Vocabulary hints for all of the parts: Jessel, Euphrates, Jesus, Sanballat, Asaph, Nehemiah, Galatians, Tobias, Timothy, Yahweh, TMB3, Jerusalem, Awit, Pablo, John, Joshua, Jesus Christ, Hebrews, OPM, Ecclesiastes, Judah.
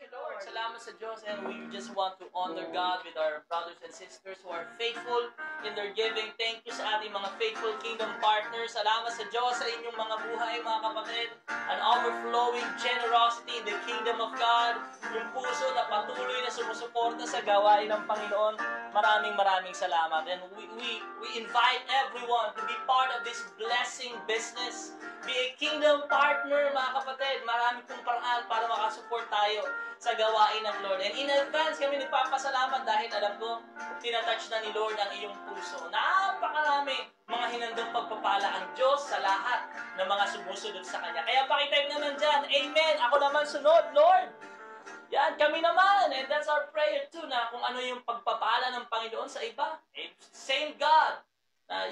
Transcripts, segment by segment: you, Lord. Salamat sa Diyos, and we just want to honor God with our brothers and sisters who are faithful in their giving. Thank you sa ating mga faithful kingdom partners. Salamat sa Diyos sa inyong mga buhay, mga kapatid. An overflowing generosity in the kingdom of God. Yung puso na patuloy na sumusuporta sa gawain ng Panginoon. Maraming salamat. And we invite everyone to be part of this blessing business. Be a kingdom partner, mga kapatid. Marami pong paraan para makasupport tayo sa gawain ng Lord. And in advance, kami nagpapasalamat dahil alam ko, tinatouch na ni Lord ang iyong puso. Napakarami mga hinandang pagpapala ang Diyos sa lahat ng mga sumusunod sa Kanya. Kaya pakitype naman dyan, Amen! Ako naman sunod, Lord! Yan, kami naman! And that's our prayer too, na kung ano yung pagpapala ng Panginoon sa iba. Same God!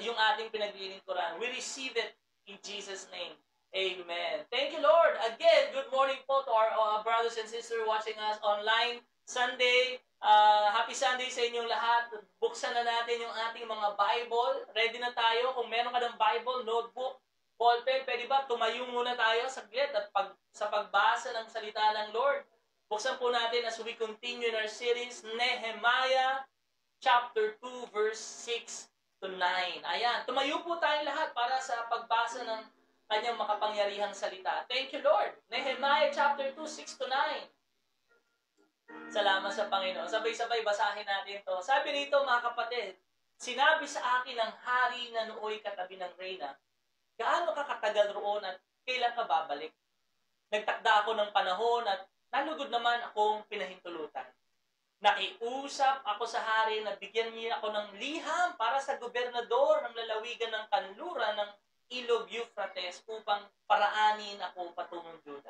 Yung ating pinaglilingkuran. We receive it in Jesus' name. Amen. Thank you, Lord. Again, good morning po to our brothers and sisters watching us online. Sunday, happy Sunday sa inyong lahat. Buksan na natin yung ating mga Bible. Ready na tayo. Kung meron ka ng Bible, notebook, ballpen, pwede ba? Tumayo muna tayo saglit at sa pagbasa ng salita ng Lord. Buksan po natin as we continue in our series, Nehemiah chapter 2, verse 6 to 9. Ayan, tumayo po tayong lahat para sa pagbasa ng Kanyang makapangyarihang salita. Thank you, Lord. Nehemiah chapter 2, 6 to 9. Salamat sa Panginoon. Sabay-sabay basahin natin ito. Sabi nito, mga kapatid, sinabi sa akin ng hari na nooy katabi ng reyna, gaano ka katagal roon at kailan ka babalik? Nagtakda ako ng panahon at nalugod naman akong pinahintulutan. Nakiusap ako sa hari na bigyan niya ako ng liham para sa gobernador ng lalawigan ng kanluran ng Ilog Euphrates upang paraanin ako patungong Juda.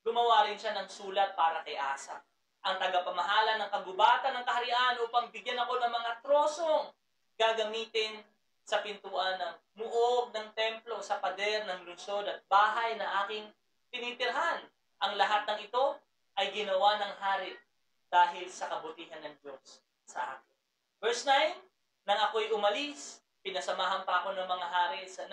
Gumawa rin siya ng sulat para kay Asaph, ang tagapamahala ng kagubatan ng kaharian upang bigyan ako ng mga trosong gagamitin sa pintuan ng muog ng templo, sa pader ng lungsod at bahay na aking tinitirhan. Ang lahat ng ito ay ginawa ng hari dahil sa kabutihan ng Diyos sa akin. Verse 9, nang ako'y umalis, pinasamahan pa ako ng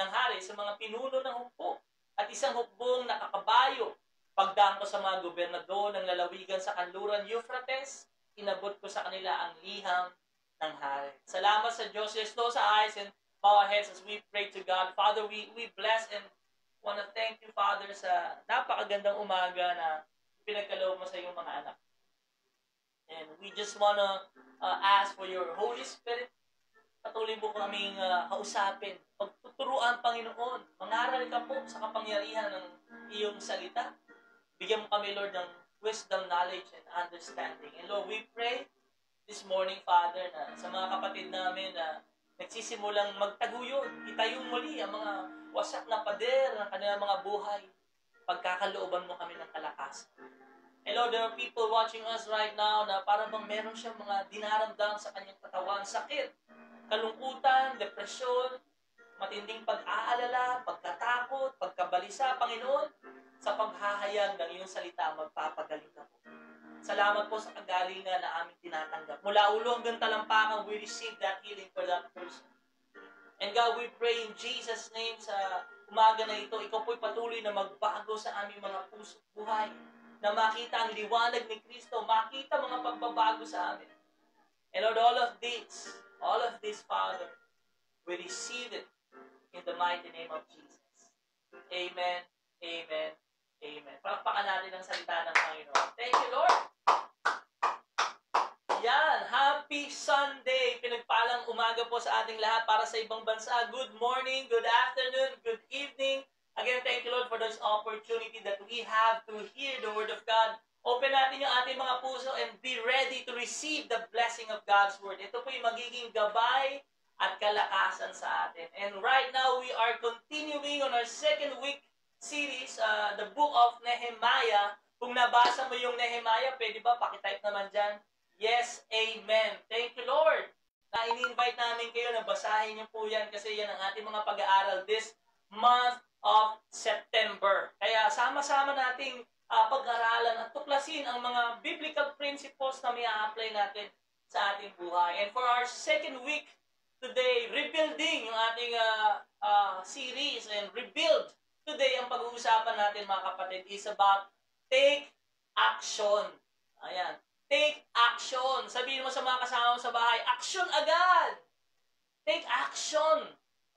hari sa mga pinuno ng hukbo at isang hukbong nakakabayo. Pagdaan ko sa mga gobernador ng lalawigan sa kanluran Euphrates, inabot ko sa kanila ang liham ng hari. Salamat sa Diyos. Let's close our eyes and bow our heads as we pray to God. Father, we bless and want to thank you, Father, sa napakagandang umaga na pinagkaloob mo sa iyong mga anak. And we just want to ask for your Holy Spirit. Patuloy po kaming kausapin. Pagtuturuan, Panginoon, mangaral ka po sa kapangyarihan ng iyong salita. Bigyan mo kami, Lord, ng wisdom, knowledge, and understanding. And Lord, we pray this morning, Father, na sa mga kapatid namin na nagsisimulang magtaguyod, itayong muli ang mga wasak na pader ng kanilang mga buhay. Pagkakalooban mo kami ng kalakasan. And Lord, there are people watching us right now na parang bang meron siyang mga dinaramdam sa kanyang katawan, sakit, kalungkutan, depresyon, matinding pag-aalala, pagkatakot, pagkabalisa, Panginoon, sa paghahayag ng iyong salita, magpapagaling na po. Salamat po sa kagalingan na aming tinatanggap. Mula ulo hanggang talampakan, we receive that healing for that person. And God, we pray in Jesus' name sa umaga na ito, ikaw po'y patuloy na magbago sa aming mga puso buhay, na makita ang liwanag ni Kristo, makita mga pagbabago sa amin. And Lord, all of this, Father, we receive it in the mighty name of Jesus. Amen, amen, amen. Palakpakan natin ang salita ng Panginoon. Thank you, Lord. Yan, happy Sunday. Pinagpalang umaga po sa ating lahat para sa ibang bansa. Good morning, good afternoon, good evening. Again, thank you, Lord, for this opportunity that we have to hear the Word of God. Open natin yung ating mga puso and be ready to receive the blessing of God's Word. Ito po yung magiging gabay at kalakasan sa atin. And right now, we are continuing on our second week series, the book of Nehemiah. Kung nabasa mo yung Nehemiah, pwede ba pakitype naman dyan? Yes, amen. Thank you, Lord. I-invite namin kayo na basahin niyo po yan kasi yan ang ating mga pag-aaral this month of September. Kaya sama-sama nating pag-aralan at tuklasin ang mga biblical principles na may a-apply natin sa ating buhay. And for our second week today, rebuilding yung ating series and rebuild. Today, ang pag-uusapan natin, mga kapatid, is about take action. action. Ayan. Take action. Sabihin mo sa mga kasama mo sa bahay, action agad! Take action.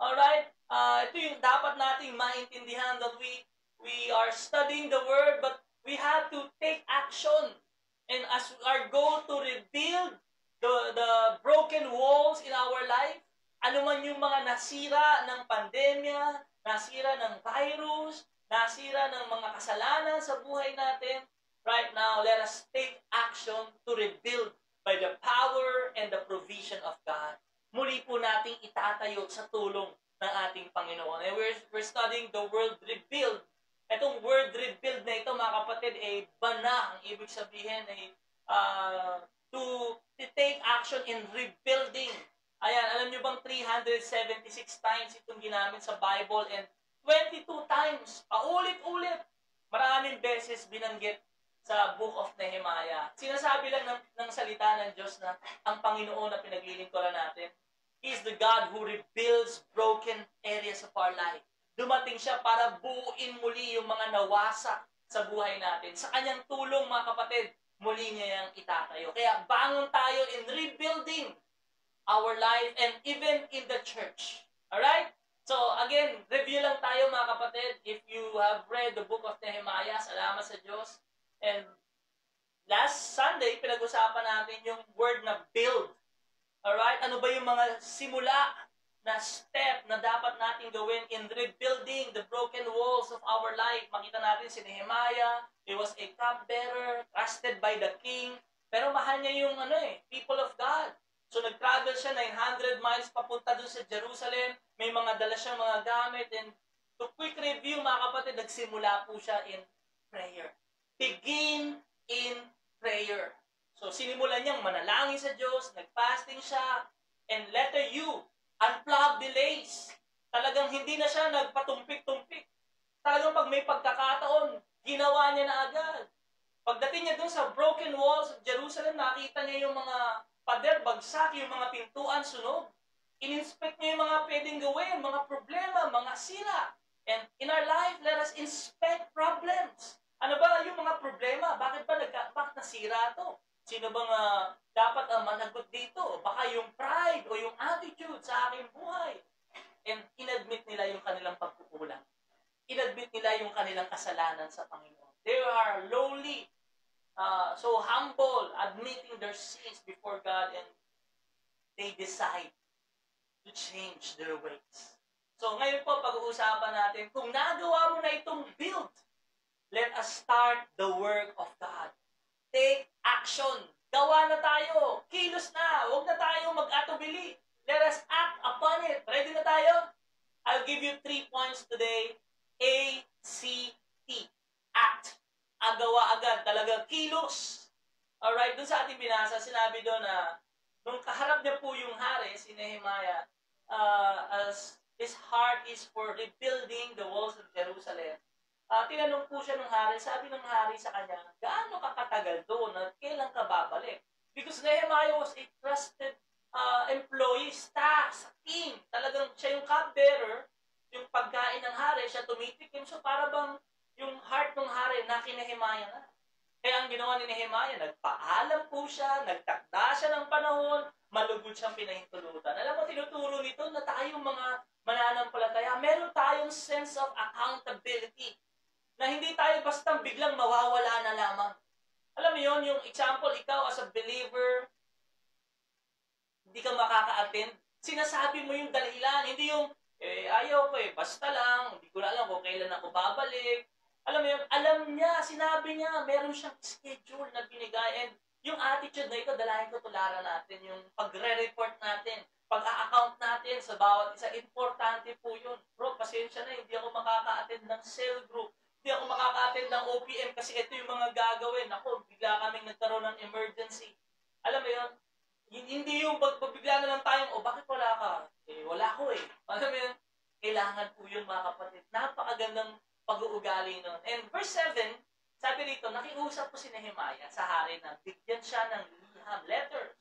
Alright? Ito yung dapat nating maintindihan that we are studying the Word, but we have to take action. And as our goal to rebuild the broken walls in our life, ano man yung mga nasira ng pandemya, nasira ng virus, nasira ng mga kasalanan sa buhay natin, right now, let us take action to rebuild by the power and the provision of God. Muli po nating itatayo sa tulong ng ating Panginoon. And we're studying the word rebuild. Itong word rebuild na ito, mga kapatid, ay bana. Ang ibig sabihin ay to take action in rebuilding. Ayan, alam nyo bang 376 times itong ginamit sa Bible and 22 times, paulit-ulit, maraming beses binanggit sa Book of Nehemiah. Sinasabi lang ng salita ng Diyos na ang Panginoon na pinaglilingkuran natin is the God who rebuilds broken areas of our life. Dumating siya para buuin muli yung mga nawasak sa buhay natin. Sa kanyang tulong, mga kapatid, muli niya yung itatayo. Kaya bangon tayo in rebuilding our life and even in the church. Alright? So again, review lang tayo, mga kapatid. If you have read the Book of Nehemiah, salamat sa Diyos. And last Sunday, pinag-usapan natin yung word na build. Alright? Ano ba yung mga simula na step na dapat natin gawin in rebuilding the broken walls of our life? Makita natin si Nehemiah, he was a cupbearer, trusted by the king, pero mahal niya yung people of God. So nag-travel siya 900 miles papunta doon sa Jerusalem, may mga dala siyang mga gamit, and to quick review, mga kapatid, nagsimula po siya in prayer. Begin in prayer. So, sinimulan niyang manalangin sa Diyos, nagfasting siya, and letter U, unplug delays. Talagang hindi na siya nagpatumpik-tumpik. Talagang pag may pagkakataon, ginawa niya na agad. Pagdating niya dun sa broken walls of Jerusalem, nakita niya yung mga pader, bagsak, yung mga pintuan, sunog. Ininspect niya yung mga pwedeng gawin, mga problema, mga sira. And in our life, let us inspect problems. Ano ba yung mga problema? Bakit nasira to? Sino bang dapat managot dito? Baka yung pride o yung attitude sa aking buhay. And inadmit nila yung kanilang pagkukulang. Inadmit nila yung kanilang kasalanan sa Panginoon. They are lowly, so humble, admitting their sins before God, and they decide to change their ways. So ngayon po, pag-uusapan natin, kung nagawa mo na itong build, let us start the work of God. Take action. Gawa na tayo. Kilos na. Huwag na tayo mag-atubili. Let us act upon it. Ready na tayo? I'll give you 3 points today. ACT. Act. Agawa agad. Talaga kilos. Alright, dun sa ating binasa, sinabi doon na nung kaharap niya po yung hari, si Nehemiah, as his heart is for rebuilding the walls of Jerusalem. Tinanong po siya ng hari, sabi ng hari sa kanya, gaano ka katagal doon at kailan ka babalik? Because Nehemiah was a trusted employee, staff, sa king. Talagang siya yung cupbearer, yung pagkain ng hari, siya tumitikim. So para bang yung heart ng hari na kay Nehemiah na. Kaya ang ginawa ni Nehemiah, nagpaalam po siya, nagtakda siya ng panahon, malugod siyang pinahintulutan. Alam mo, tinuturo nito na tayong mga mananampalataya, meron tayong sense of accountability. Na hindi tayo basta biglang mawawala na lamang. Alam mo yun, yung example, ikaw as a believer, hindi ka makaka-attend. Sinasabi mo yung dahilan, hindi yung, ayaw ko basta lang, hindi ko alam kung kailan ako babalik. Alam mo yun, alam niya, sinabi niya, meron siyang schedule na binigay. And yung attitude na ito, dalahin ko tularan natin, yung pagre-report natin, pag-a-account natin sa bawat isa, importante po yun. Bro, pasensya na, hindi ako makaka-attend ng cell group. Hindi ako makaka-attend ng OPM kasi ito yung mga gagawin. Ako, bigla kaming nagkaroon ng emergency. Alam mo yun? Hindi yung pagbigla na lang tayong, o bakit wala ka? Wala ko Alam mo yun? Kailangan po yun, mga kapatid. Napakagandang pag-uugali nun. And verse 7, sabi rito, nakiusap po si Nehemiah sa hari na bigyan siya ng liham letters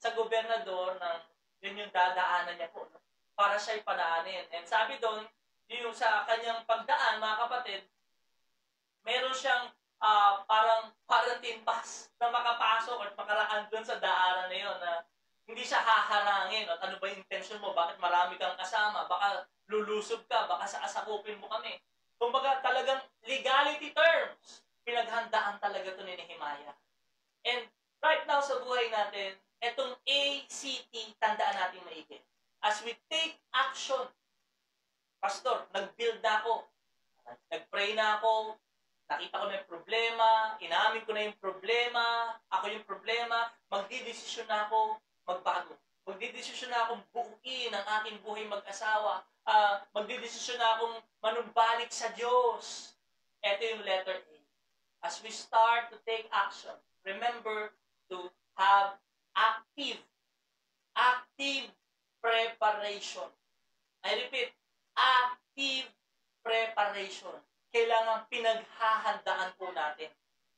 sa gobernador ng yun yung dadaanan niya po. Para siya'y padaanin. And sabi doon, yung sa kanyang pagdaan, mga kapatid, meron siyang parang makalimpas, na makapasok at makaraan doon sa daanan na yun, na hindi siya haharangin. At ano ba yung intention mo? Bakit marami kang kasama? Baka lulusob ka, baka saasakupin mo kami. Kumbaga talagang legality terms, pinaghandaan talaga ito ni Nehemiah. And right now sa buhay natin, itong ACT, tandaan natin maigi. As we take action, Pastor, nag-build na ako, nag-pray na ako, nakita ko na yung problema, inamin ko na yung problema, ako yung problema, magdidesisyon na ako, magbago. Magdidesisyon na akong buuin ang aking buhay mag-asawa. Magdidesisyon na akong manumbalik sa Diyos. Ito yung letter A. As we start to take action, remember to have active preparation. I repeat, active preparation. Kailangan pinaghahandaan po natin.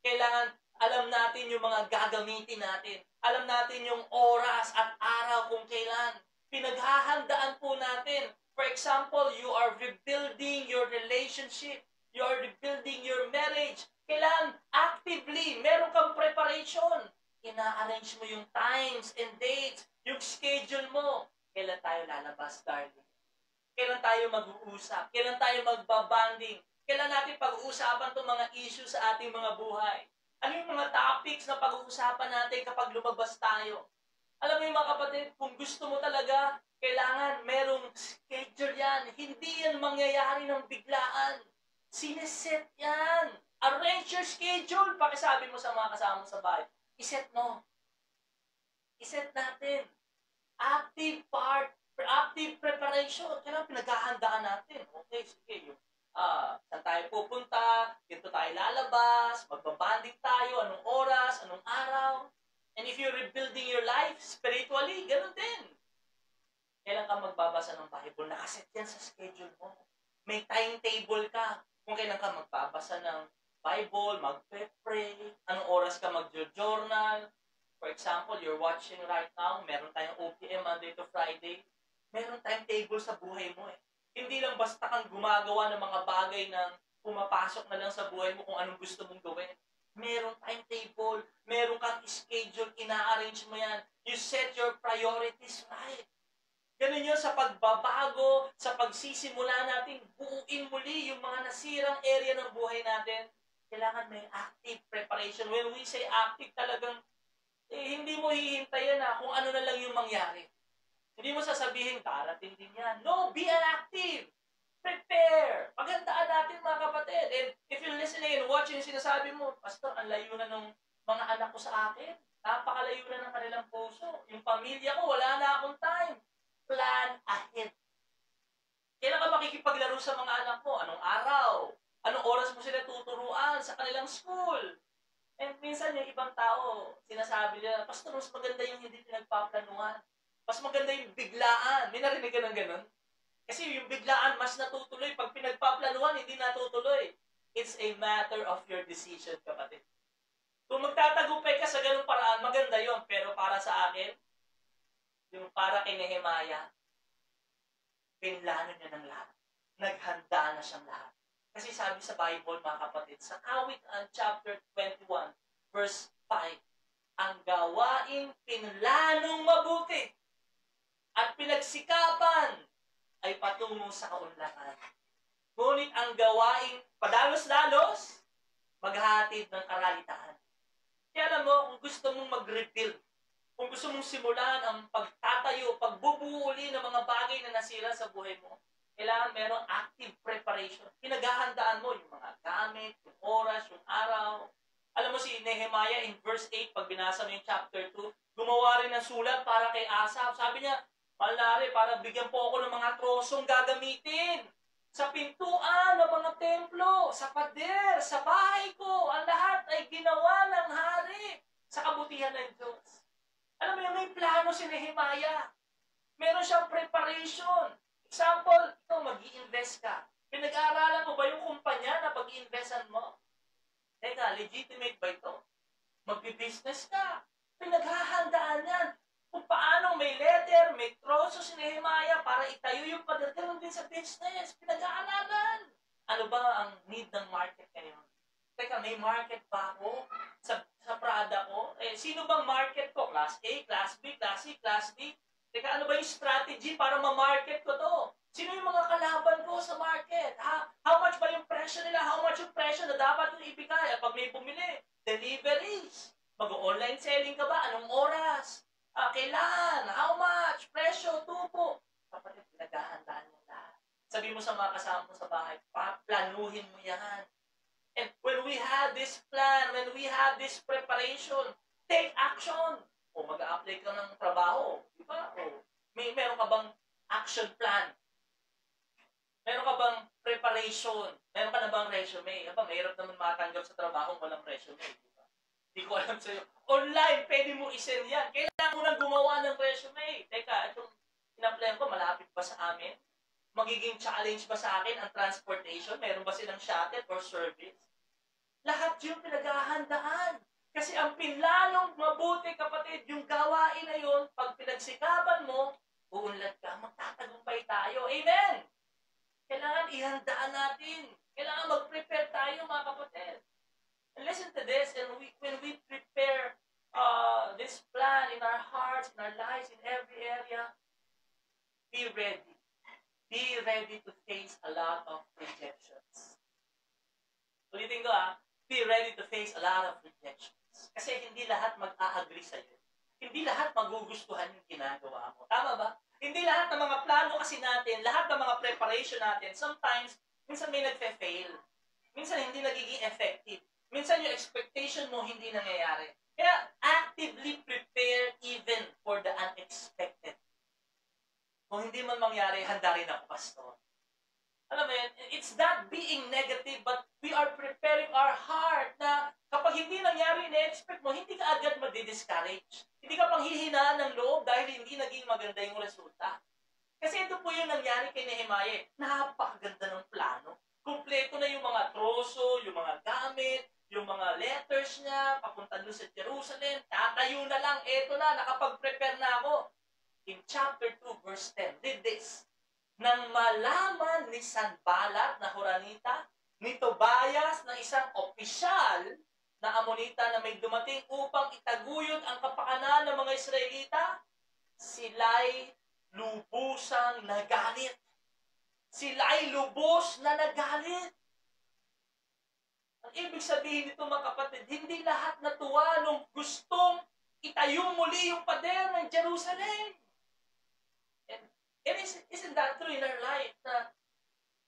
Kailangan alam natin yung mga gagamitin natin. Alam natin yung oras at araw kung kailan. Pinaghahandaan po natin. For example, you are rebuilding your relationship. You are rebuilding your marriage. Kailangan actively, meron kang preparation. Ina-arrange mo yung times and dates, yung schedule mo. Kailan tayo lalabas, darling? Kailan tayo mag-uusap? Kailan tayo magbabanding? Kailan natin pag-uusapan itong mga issues sa ating mga buhay? Ano yung mga topics na pag-uusapan natin kapag lumabas tayo? Alam mo yung mga kapatid, kung gusto mo talaga, kailangan merong schedule yan. Hindi yan mangyayari ng biglaan. Sineset yan. Arrange your schedule. Pakisabi mo sa mga kasama mo sa bahay. Iset mo. Iset natin. Active preparation. Kailangan pinaghahandaan natin. Okay, sige. Saan tayo pupunta, dito tayo lalabas, magbabanding tayo, anong oras, anong araw. And if you're rebuilding your life spiritually, ganun din. Kailan ka magbabasa ng Bible? Nakaset yan sa schedule mo. May timetable ka kung kailan ka magbabasa ng Bible, magpe-pray, anong oras ka mag-journal. For example, you're watching right now, meron tayong OPM Monday to Friday. Meron timetable sa buhay mo eh. Hindi lang basta kang gumagawa ng mga bagay na pumapasok na lang sa buhay mo kung anong gusto mong gawin. Merong timetable, merong kang schedule, ina-arrange mo yan. You set your priorities right. Ganun yun sa pagbabago, sa pagsisimula natin, buuin muli yung mga nasirang area ng buhay natin. Kailangan may active preparation. When we say active talagang, hindi mo hihintayan na kung ano na lang yung mangyari. Hindi mo sasabihin, darating din yan. No, be active. Prepare. Paghandaan natin mga kapatid. And if you're listening and watching, sinasabi mo, Pastor, ang layo na ng mga anak ko sa akin. Napakalayo na ng kanilang puso. Yung pamilya ko, wala na akong time. Plan ahead. Kailan ka makikipaglaro sa mga anak mo? Anong araw? Anong oras mo sila tuturuan sa kanilang school? And minsan yung ibang tao, sinasabi nila, Pastor, mas maganda yung hindi pinagpaplanuhan. Mas maganda yung biglaan. May narinig ka ng ganun? Kasi yung biglaan, mas natutuloy. Pag pinagpaplanuhan, hindi natutuloy. It's a matter of your decision, kapatid. Kung magtatagumpay ka sa ganung paraan, maganda yon. Pero para sa akin, yung para kay Nehemiah, pinlano niya ng lahat. Naghanda na siyang lahat. Kasi sabi sa Bible, mga kapatid, sa Awit chapter 21, verse 5, ang gawain pinlanong mabuti at pinagsikapan ay patungo sa kaunlakan. Ngunit ang gawain padalos-dalos, maghahatid ng karalitaan. Kaya alam mo, kung gusto mong mag-rebuild, kung gusto mong simulan ang pagtatayo, pagbubuuli ng mga bagay na nasira sa buhay mo, kailangan merong active preparation. Pinaghahandaan mo yung mga gamit, yung oras, yung araw. Alam mo si Nehemiah in verse 8, pag binasa mo yung chapter 2, gumawa rin ng sulat para kay Asaph. Sabi niya, Malari, para bigyan po ako ng mga trosong gagamitin sa pintuan ng mga templo, sa pader, sa bahay ko. Ang lahat ay ginawa ng hari sa kabutihan ng Diyos. Alam mo yun, may plano si Nehemiah. Meron siyang preparation. Example, ito, mag-i-invest ka. Pinag-aaralan mo ba yung kumpanya na pag-i-investan mo? Teka, legitimate ba ito? Magbi-business ka. Pinaghahandaan yan. Kung paano may letter, may troso si Nehemiah para itayo yung pagdating din sa business. Pinag-aalaman. Ano ba ang need ng market ngayon? Teka, may market ba ako sa sino bang market ko? Class A, Class B, Class C, Class D. Teka, ano ba yung strategy para ma-market ko to? Sino yung mga kalaban ko sa market? How much ba yung presyo nila? How much yung presyo na dapat yung ibigay? At pag may bumili, deliveries. Mag-online selling ka ba? Anong oras? Kailan? How much? Presyo? Tubo? Kapatid, pinaghahandaan mo lahat. Sabi mo sa mga kasama mo sa bahay, planuhin mo yan. And when we have this plan, when we have this preparation, take action. O mag-a-apply ka ng trabaho, di ba? O meron ka bang action plan? Meron ka bang preparation? Meron ka na bang resume? Habang mahirap naman makatanggap sa trabaho walang resume, di ba? Di ko alam sa'yo. Online, pwede mo i-send yan. Kailangan mo nang gumawa ng resume. Teka, itong in-apply ko, malapit ba sa amin? Magiging challenge ba sa akin ang transportation? Meron ba silang shuttle or service? Lahat yung pinaghahandaan. Kasi ang pinlalong mabuti, kapatid, yung gawain na yun, pag pinagsikapan mo, uunlad ka, magtatagumpay tayo. Amen! Kailangan ihandaan natin. Kailangan mag-prepare tayo, mga kapatid. And listen to this, and when we prepare this plan in our hearts, in our lives, in every area, be ready. Be ready to face a lot of rejections. Ulitin ko be ready to face a lot of rejections. Kasi hindi lahat mag-a-agree sa'yo. Hindi lahat magugustuhan yung ginagawa mo. Tama ba? Hindi lahat ng mga plano kasi natin, lahat ng mga preparation natin, sometimes, minsan may nagfe-fail. Minsan hindi nagiging effective. Minsan yung expectation mo hindi nangyayari. Kaya actively prepare even for the unexpected. Kung hindi man mangyari, handa rin ako, pastor. Alam mo yun, it's not being negative, but we are preparing our heart na kapag hindi nangyari, na-expect mo, hindi ka agad madi-discourage. Hindi ka panghihinaan ng loob dahil hindi naging maganda yung resulta. Kasi ito po yung nangyari kay Nehemiah. Napakaganda ng plano. Kumpleto na yung mga troso, yung mga gamit, yung mga letters niya, papunta doon sa Jerusalem, tatayo na lang, eto na, nakapag-prepare na ako. In chapter 2, verse 10, read this. Nang malaman ni Sanballat na Horonita, ni Tobias na isang opisyal na Amonita na may dumating upang itaguyod ang kapakanan ng mga Israelita, sila'y lubusang nagalit. Sila'y lubos na nagalit. Ang ibig sabihin nito, mga kapatid, hindi lahat natuwa nung gustong itayo muli yung pader ng Jerusalem. And isn't that true in our life na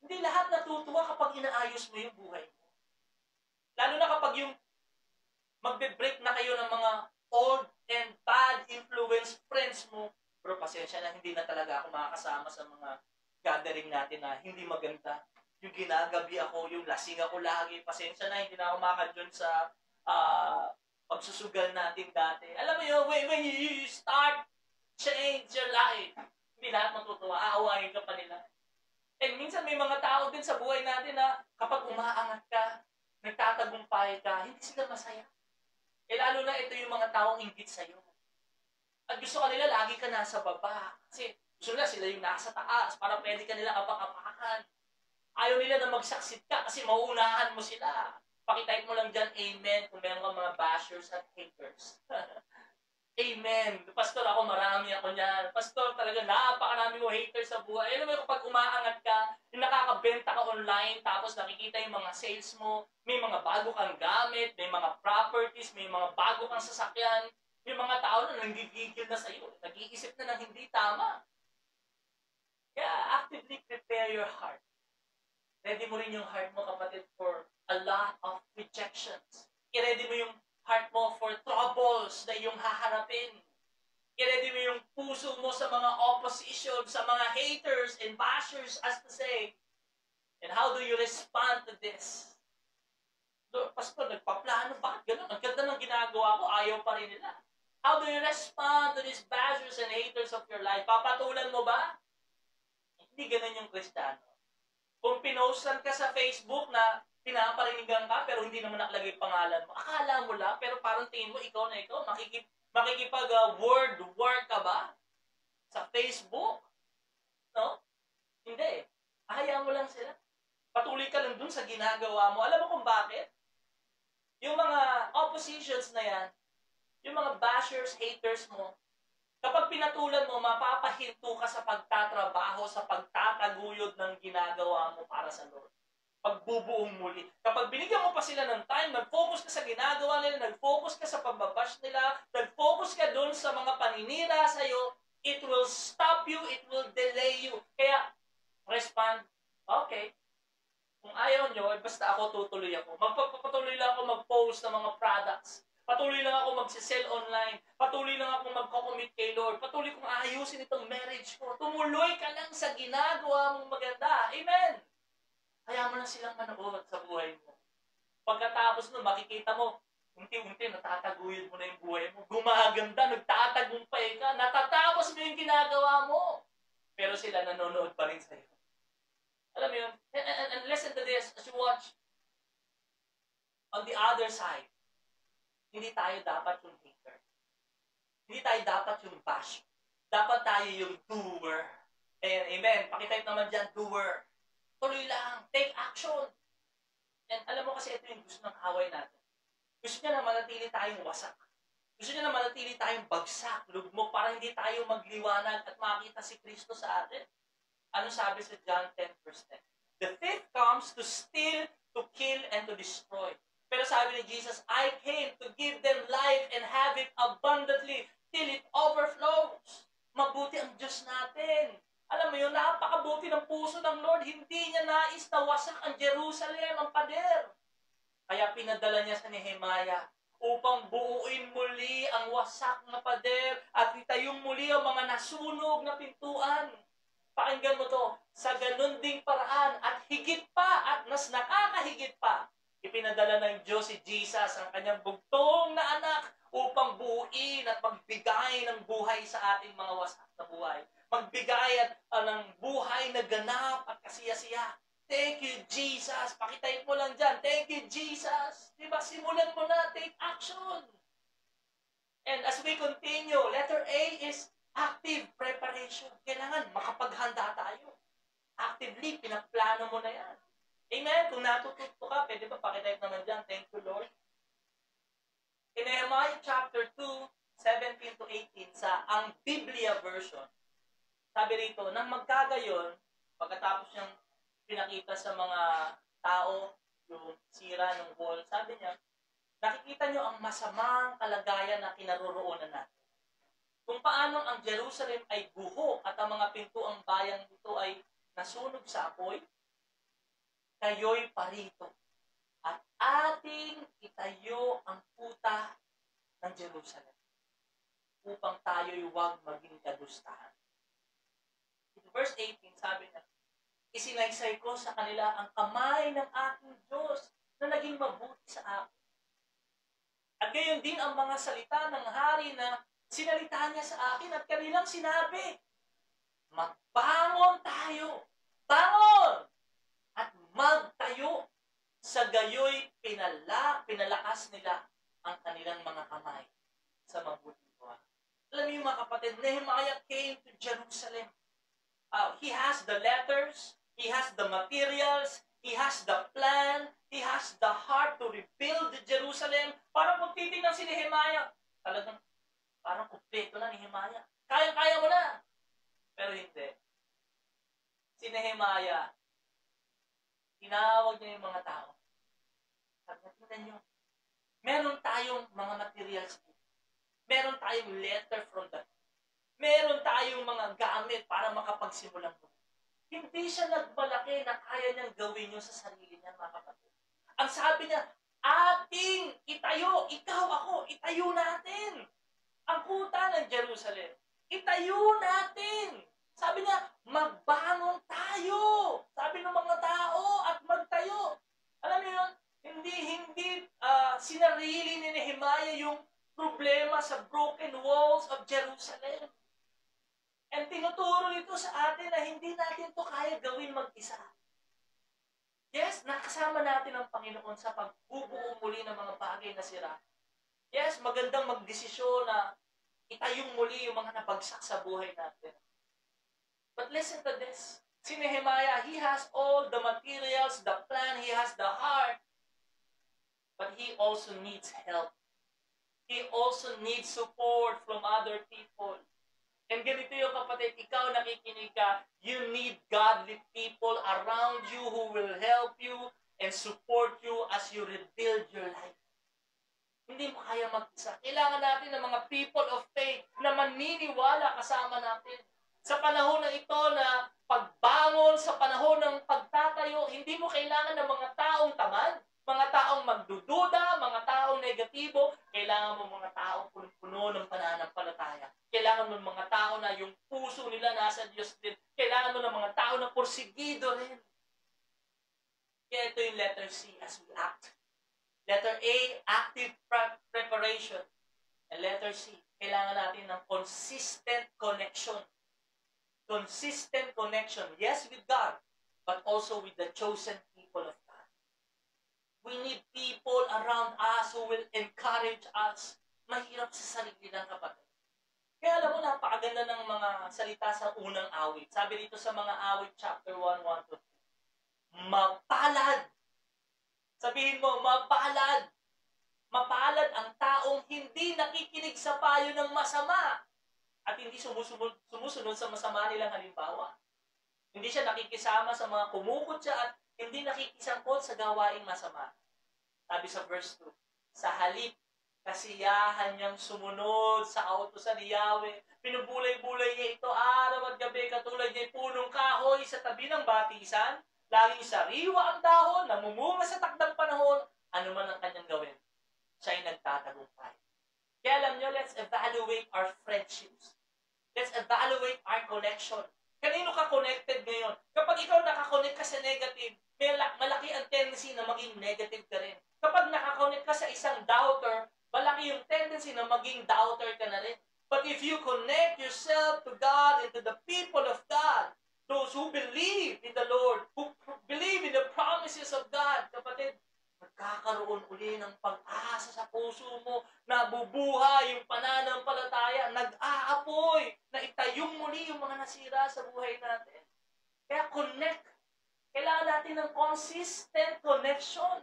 hindi lahat natutuwa kapag inaayos mo yung buhay mo? Lalo na kapag yung magbe-break na kayo ng mga old and bad influence friends mo. Bro, pasensya na, hindi na talaga ako makakasama sa mga gathering natin na hindi maganda. Yung ginagabi ako, yung lasing ako lagi. Pasensya na, hindi na ako makajoin sa pagsusugal natin dati. Alam mo yun, when you start change your life, hindi lahat matutuwa, aawain ka pa nila. And minsan may mga tao din sa buhay natin na kapag umaangat ka, nagtatagumpay ka, hindi sila masaya. Eh lalo na ito yung mga taong inggit sa'yo. At gusto ka nila, lagi ka nasa baba. Kasi gusto nila sila yung nasa taas para pwede ka nila apak-apakan. Ayaw nila na magsaksid ka kasi mauunahan mo sila. Pakitaip mo lang dyan, amen, kung meron kang mga bashers at haters. Amen. Pastor, ako marami ako niyan. Pastor, talaga napakarami mo haters sa buhay. Alam mo yung kapag umaangat ka, yung nakakabenta ka online, tapos nakikita yung mga sales mo, may mga bago kang gamit, may mga properties, may mga bago kang sasakyan, may mga tao na nanggigigil na sa'yo, nag-iisip na ng hindi tama. Kaya actively prepare your heart. Ready mo rin yung heart mo, kapatid, for a lot of rejections. I-ready mo yung heart mo for troubles na iyong haharapin. I-ready mo yung puso mo sa mga opposition, sa mga haters and bashers, as to say. And how do you respond to this? Pastor, nagpaplano, bakit gano'n? Ang ganda ng ginagawa ko, ayaw pa rin nila. How do you respond to these bashers and haters of your life? Papatulan mo ba? Hindi gano'n yung Kristiyano. Kung pinostan ka sa Facebook na pinaparinigan ka pero hindi naman nakalagay pangalan mo. Akala mo lang pero parang tingin mo ikaw na ikaw. Makikipag-word war ka ba? Sa Facebook? No? Hindi. Hayaan mo lang sila. Patuloy ka lang dun sa ginagawa mo. Alam mo kung bakit? Yung mga oppositions na yan, yung mga bashers, haters mo, kapag pinatulan mo, mapapahinto ka sa pagtatrabaho, sa pagtataguyod ng ginagawa mo para sa Lord. Pagbubuong muli. Kapag binigyan mo pa sila ng time, nag-focus ka sa ginagawa nila, nag-focus ka sa pagbabash nila, nag-focus ka doon sa mga paninira sa'yo, it will stop you, it will delay you. Kaya, respond, okay. Kung ayaw nyo, basta ako tutuloy ako. Magpapatuloy lang ako mag-post ng mga products. Patuloy lang ako magsisell online. Patuloy lang ako magko-commit kay Lord. Patuloy kong aayusin itong marriage ko. Tumuloy ka lang sa ginagawa mong maganda. Amen! Hayaan mo lang silang manood sa buhay mo. Pagkatapos nun, makikita mo, unti-unti natataguyod mo na yung buhay mo. Gumaganda, nagtatagumpay ka, natatapos mo yung ginagawa mo. Pero sila nanonood pa rin sa'yo. Alam mo yun? And listen to this as you watch. On the other side, hindi tayo dapat yung hater. Hindi tayo dapat yung bash. Dapat tayo yung doer. Ayan, amen. Pakitype naman dyan, doer. Tuloy lang. Take action. And alam mo kasi ito yung gusto ng away natin. Gusto niya na manatili tayong wasak. Gusto niya na manatili tayong bagsak. Lugmok para hindi tayo magliwanag at makita si Kristo sa atin. Ano sabi sa John 10:10? The thief comes to steal, to kill, and to destroy. Pero sabi ni Jesus, I came to give them life and have it abundantly till it overflows. Mabuti ang Diyos natin. Alam mo yun, napakabuti ng puso ng Lord. Hindi niya nais na wasak ang Jerusalem, ang pader. Kaya pinadala niya sa Nehemiah upang buuin muli ang wasak na pader at itayong muli ang mga nasunog na pintuan. Pakinggan mo to, sa ganun ding paraan at higit pa at mas nakakahigit pa. Ipinadala ng Diyos si Jesus ang kanyang bugtong na anak upang buuin at magbigay ng buhay sa ating mga wasak na buhay. Magbigay at ng buhay na ganap at kasiyasiya. Thank you, Jesus. Pakitayin mo lang dyan. Thank you, Jesus. Diba? Simulan mo na. Take action. And as we continue, letter A is active preparation. Kailangan makapaghanda tayo. Actively, pinaplano mo na yan. Amen. Kung natututo ka, pwede ba pakitype naman dyan? Thank you, Lord. In Nehemiah chapter 2, 17 to 18, sa ang Biblia version, sabi rito, nang magkagayon, pagkatapos niyang pinakita sa mga tao, yung sira ng wall, sabi niya, nakikita niyo ang masamang kalagayan na kinaroroonan natin. Kung paano ang Jerusalem ay guho at ang mga pintuang bayan nito ay nasunog sa apoy, kayo'y parito at ating itayo ang puta ng Jerusalem upang tayo'y huwag maging kadustahan. In verse 18, sabi na, isinaysay ko sa kanila ang kamay ng aking Diyos na naging mabuti sa akin. At gayon din ang mga salita ng hari na sinalita niya sa akin at kanilang sinabi, magbangon tayo! Bangon! At magtayo sa gayoy pinalakas nila ang kanilang mga kamay sa mabuting gawa. Alam niyo mga kapatid, Nehemiah came to Jerusalem. He has the letters, he has the materials, he has the plan, he has the heart to rebuild Jerusalem. Parang kung titignan si Nehemiah, talagang parang kumpleto na Nehemiah. Kaya-kaya mo na. Pero hindi. Si Nehemiah, tinawag niya yung mga tao. Sabi niya, tingnan niyo, meron tayong mga materials dito. Meron tayong letter from the Lord. Meron tayong mga gamit para makapagsimulang mo. Hindi siya nagmalaki na kaya niyang gawin yun sa sarili niya, mga kapatid. Ang sabi niya, ating itayo, ikaw ako, itayo natin. Ang kuta ng Jerusalem, itayo natin. Sabi niya, magbangon tayo. Sabi ng mga tao at magtayo. Alam niyo yun, hindi sinarili ni Nehemiah yung problema sa broken walls of Jerusalem. And tinuturo nito sa atin na hindi natin to kaya gawin mag-isa. Yes, nakasama natin ang Panginoon sa pagbubuo muli ng mga bagay na sira. Yes, magandang magdesisyon na itayong muli yung mga nabagsak sa buhay natin. But listen to this. Si Nehemiah, he has all the materials, the plan, he has the heart. But he also needs help. He also needs support from other people. And ganito yung kapatid, ikaw nakikinig ka, you need godly people around you who will help you and support you as you rebuild your life. Hindi mo kaya mag-isa. Kailangan natin ng mga people of faith na maniniwala kasama natin. Sa panahon na ito na pagbangon, sa panahon ng pagtatayo, hindi mo kailangan ng mga taong tamad, mga taong magdududa, mga taong negatibo. Kailangan mo mga taong puno ng pananampalataya. Kailangan mo ng mga tao na yung puso nila nasa Diyos din. Kailangan mo ng mga tao na porsigido rin. Kaya ito yung letter C, as we act. Letter A, active preparation. And letter C, kailangan natin ng consistent connection. Consistent connection, yes, with God, but also with the chosen people of God. We need people around us who will encourage us. Mahirap sa sarili ng kapatid. Kaya alam mo, napakaganda ng mga salita sa unang awit. Sabi dito sa mga awit, chapter 1, 1 to 3. Mapalad. Sabihin mo, mapalad. Mapalad ang taong hindi nakikinig sa payo ng masama at hindi sumusunod sa masama nilang halimbawa. Hindi siya nakikisama sa mga kumukutya at hindi nakikisangkot sa gawaing masama. Sabi sa verse 2, sa halip, kasiyahan niyang sumunod sa kautusan ni Yahweh. Pinubulay-bulay niya ito araw at gabi katulad niya'y punong kahoy sa tabi ng batisan. Laging sariwa ang dahon, namumunga sa takdang panahon, ano man ang kanyang gawin, siya'y nagtatagumpay. Kaya alam nyo, let's evaluate our friendships. Let's evaluate our connection. Kanino ka connected ngayon? Kapag ikaw nakakonect ka sa negative, malaki ang tendency na maging negative ka rin. Kapag nakakonect ka sa isang doubter, malaki yung tendency na maging doubter ka na rin. But if you connect yourself to God and to the people of God, those who believe in the Lord, who believe in the promises of God, kapatid, magkakaroon uli ng pag-asa sa puso mo, nabubuhay yung pananampalataya, nag-aapoy, na itayong muli yung mga nasira sa buhay natin. Kaya connect. Kailangan natin ng consistent connection.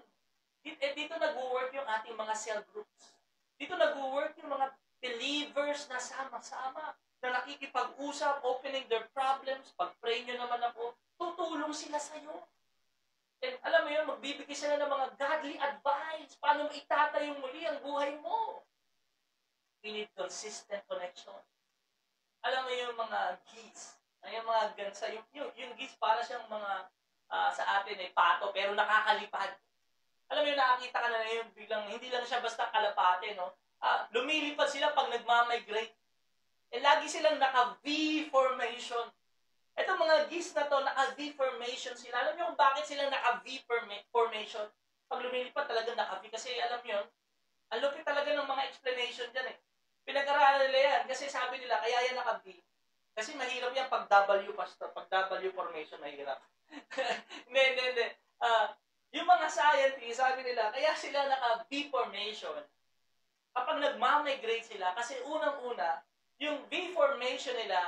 Dito nag-work yung ating mga cell groups. Dito nag-work yung mga believers na sama-sama, na nakikipag-usap, opening their problems, pag-pray nyo naman ako, tutulong sila sa'yo. And alam mo yun, magbibigay sila ng mga godly advice, paano maitatayong muli ang buhay mo. We need consistent connection. Alam mo yung mga geese, yung mga gansa, yung geese para siyang mga sa atin ay pato, pero nakakalipad. Alam mo yun, nakakita ka na na yun, biglang, hindi lang siya basta kalapate, no? Lumilipad sila pag nagmamigrate. Eh, lagi silang naka-V formation. Ito mga geese na to, naka-V formation sila. Alam niyo kung bakit sila naka-V formation? Pag lumilipad talaga naka-V. Kasi alam niyo, ang lupit talaga ng mga explanation dyan eh. Pinag-aralan nila yan. Kasi sabi nila, kaya yan naka-V. Kasi mahirap yan pag W, pastor. Pag W formation, mahirap. Hindi. Yung mga scientists, sabi nila, kaya sila naka-V formation. Kapag nagmamigrate sila, kasi unang-una, yung V formation nila,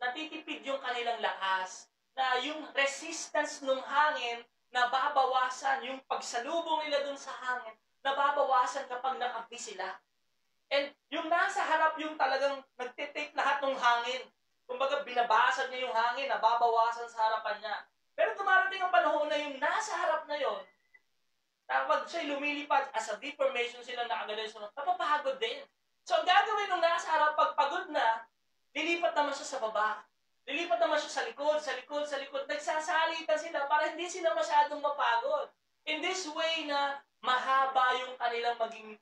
natitipid yung kanilang lakas na yung resistance ng hangin nababawasan, yung pagsalubong nila dun sa hangin nababawasan kapag naka-V sila. And yung nasa harap yung talagang nagtitake lahat ng hangin. Kumbaga binabasag niya yung hangin, nababawasan sa harapan niya. Pero dumarating ang panahon na yung nasa harap na yon, kapag siya lumilipad, as a V formation sila nakagano'n, napapagod din. So, ang gagawin nung nasa harap, pagpagod na, lilipat naman siya sa baba. Lilipat naman siya sa likod, sa likod, sa likod. Nagsasalitan sila para hindi sila masyadong mapagod. In this way na mahaba yung kanilang maging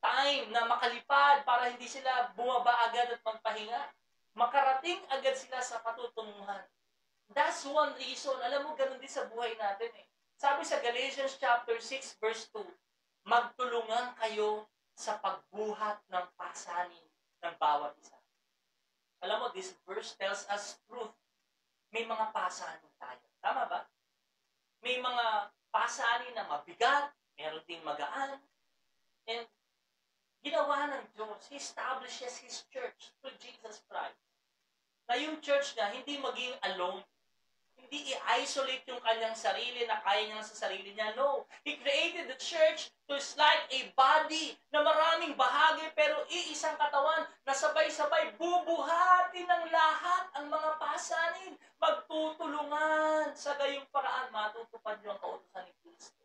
time na makalipad para hindi sila bumaba agad at magpahinga. Makarating agad sila sa patutunguhan. That's one reason. Alam mo, ganun din sa buhay natin eh. Sabi sa Galatians chapter 6, verse 2, magtulungan kayo sa pagbuhat ng pasanin ng bawat isa. Alam mo, this verse tells us truth. May mga pasanin tayo. Tama ba? May mga pasanin na mabigat, meron ding magaan. And ginawa ng Diyos, He establishes His church through Jesus Christ. Na yung church niya, hindi maging alone. Hindi i-isolate yung kanyang sarili na kaya niya sa sarili niya. No. He created the church to is like a body na maraming bahagi pero iisang katawan na sabay-sabay bubuhatin ng lahat ang mga pasanin. Magtutulungan. Sa gayong paraan, matutupad niyo ang kautusan ni Cristo.